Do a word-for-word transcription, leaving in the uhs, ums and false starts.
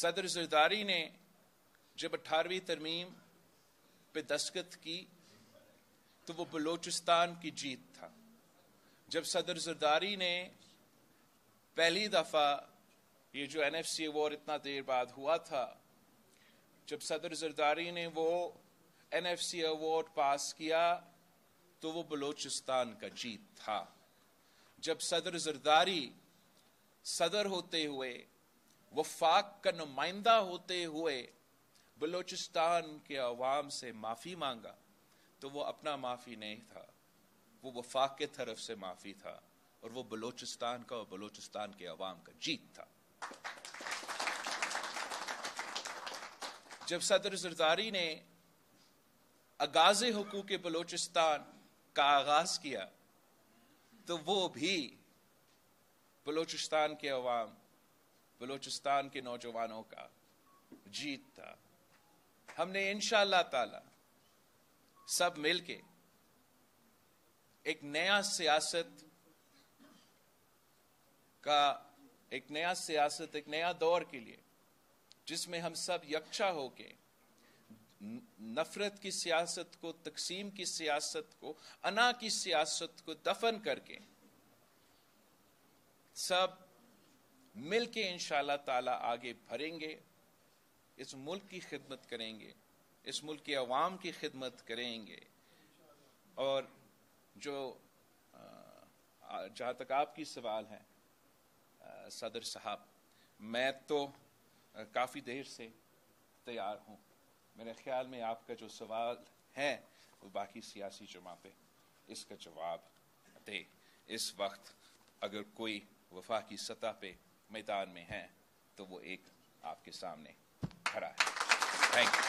सदर जरदारी ने जब अठारहवीं तरमीम पे दस्तखत की तो वो बलोचिस्तान की जीत था। जब सदर जरदारी ने पहली दफ़ा ये जो एन एफ सी वॉर इतना देर बाद हुआ था, जब सदर जरदारी ने वो एन एफ सी अवार्ड पास किया तो वो बलोचिस्तान का जीत था। जब सदर जरदारी सदर होते हुए, वफाक का नुमाइंदा होते हुए बलोचिस्तान के अवाम से माफ़ी मांगा तो वो अपना माफ़ी नहीं था, वो वफाक के तरफ से माफ़ी था और वो बलोचिस्तान का और बलोचिस्तान के अवाम का जीत था। जब सदर जरदारी ने आगाज़े हुकूक बलोचिस्तान का आगाज किया तो वो भी बलोचिस्तान के अवाम, बलोचिस्तान के नौजवानों का जीत था। हमने इंशाअल्लाह ताला सब मिलके एक नया सियासत का एक नया सियासत एक नया दौर के लिए, जिसमें हम सब यकजा होके नफरत की सियासत को, तकसीम की सियासत को, अना की सियासत को दफन करके सब मिलके इंशाअल्लाह ताला आगे भरेंगे, इस मुल्क की खिदमत करेंगे, इस मुल्क के अवाम की खिदमत करेंगे। और जो जहाँ तक आपकी सवाल है सदर साहब, मैं तो काफ़ी देर से तैयार हूँ। मेरे ख्याल में आपका जो सवाल है वो बाकी सियासी जमातें इसका जवाब दे। इस वक्त अगर कोई वफाकी सतह पे मैदान में है तो वो एक आपके सामने खड़ा है। Thank you.